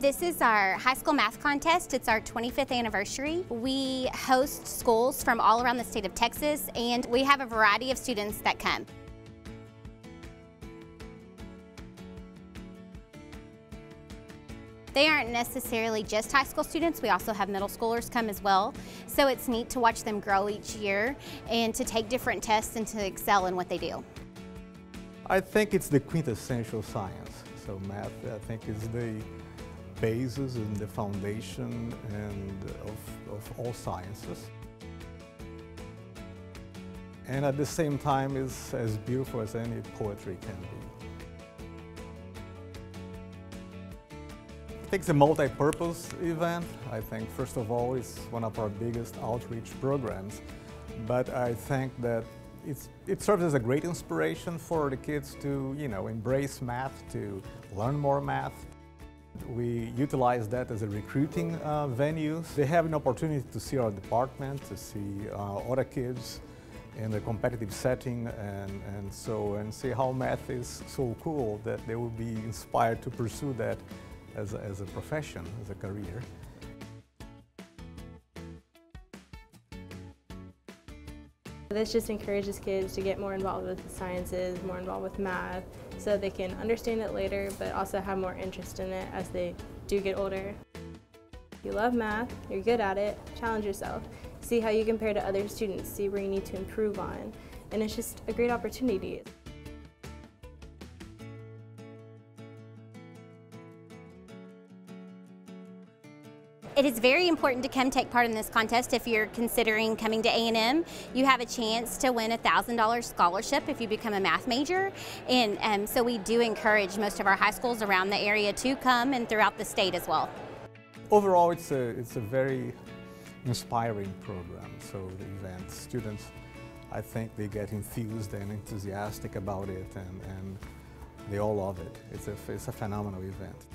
This is our high school math contest. It's our 25th anniversary. We host schools from all around the state of Texas, and we have a variety of students that come. They aren't necessarily just high school students. We also have middle schoolers come as well. So it's neat to watch them grow each year and to take different tests and to excel in what they do. I think it's the quintessential science. So math, I think, is the basis and the foundation and of all sciences. And at the same time, it's as beautiful as any poetry can be. I think it's a multi-purpose event. I think, first of all, it's one of our biggest outreach programs. But I think that it serves as a great inspiration for the kids to, you know, embrace math, to learn more math. We utilize that as a recruiting venue. They have an opportunity to see our department, to see other kids in a competitive setting, and see how math is so cool that they will be inspired to pursue that as a profession, as a career. This just encourages kids to get more involved with the sciences, more involved with math, so they can understand it later, but also have more interest in it as they do get older. If you love math, you're good at it, challenge yourself. See how you compare to other students, see where you need to improve on, and it's just a great opportunity. It is very important to come take part in this contest. If you're considering coming to A&M, you have a chance to win a $1,000 scholarship if you become a math major. And so we do encourage most of our high schools around the area to come, and throughout the state as well. Overall, it's a very inspiring program. So the event, students, I think they get enthused and enthusiastic about it, and they all love it. It's a phenomenal event.